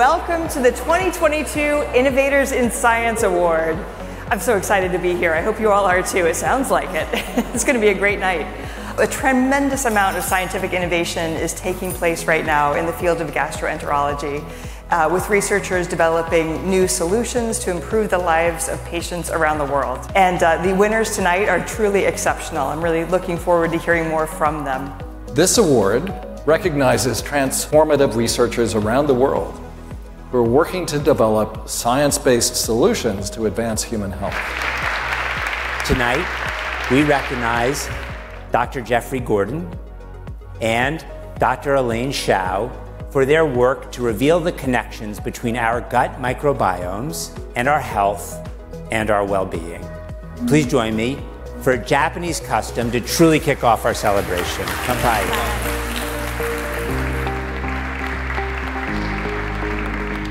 Welcome to the 2022 Innovators in Science Award. I'm so excited to be here. I hope you all are too. It sounds like it. It's going to be a great night. A tremendous amount of scientific innovation is taking place right now in the field of gastroenterology, with researchers developing new solutions to improve the lives of patients around the world. And the winners tonight are truly exceptional. I'm really looking forward to hearing more from them. This award recognizes transformative researchers around the world who are working to develop science-based solutions to advance human health. Tonight, we recognize Dr. Jeffrey Gordon and Dr. Elaine Hsiao for their work to reveal the connections between our gut microbiomes and our health and our well-being. Please join me for a Japanese custom to truly kick off our celebration. Kanpai.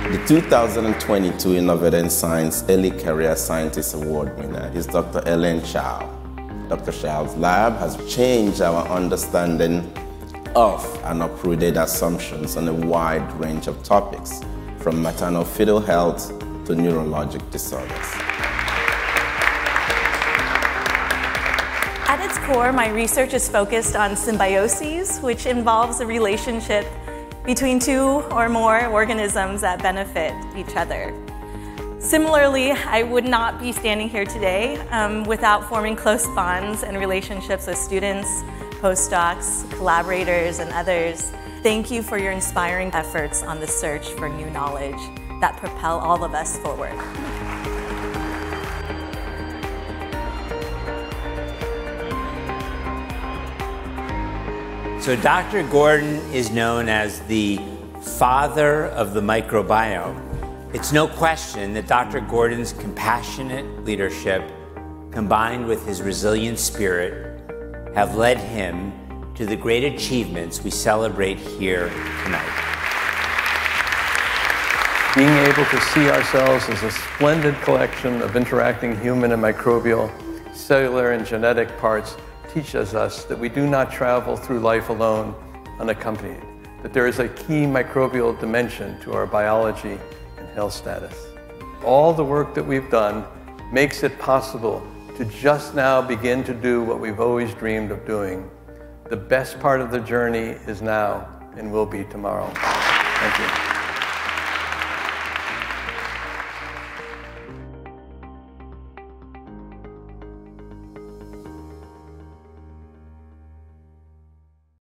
The 2022 Innovators in Science Early Career Scientist Award winner is Dr. Ellen Hsiao. Dr. Hsiao's lab has changed our understanding of and uprooted assumptions on a wide range of topics, from maternal-fetal health to neurologic disorders. At its core, my research is focused on symbioses, which involves a relationship between two or more organisms that benefit each other. Similarly, I would not be standing here today without forming close bonds and relationships with students, postdocs, collaborators, and others. Thank you for your inspiring efforts on the search for new knowledge that propel all of us forward. So Dr. Gordon is known as the father of the microbiome. It's no question that Dr. Gordon's compassionate leadership, combined with his resilient spirit, have led him to the great achievements we celebrate here tonight. Being able to see ourselves as a splendid collection of interacting human and microbial, cellular and genetic parts teaches us that we do not travel through life alone unaccompanied, that there is a key microbial dimension to our biology and health status. All the work that we've done makes it possible to just now begin to do what we've always dreamed of doing. The best part of the journey is now and will be tomorrow. Thank you.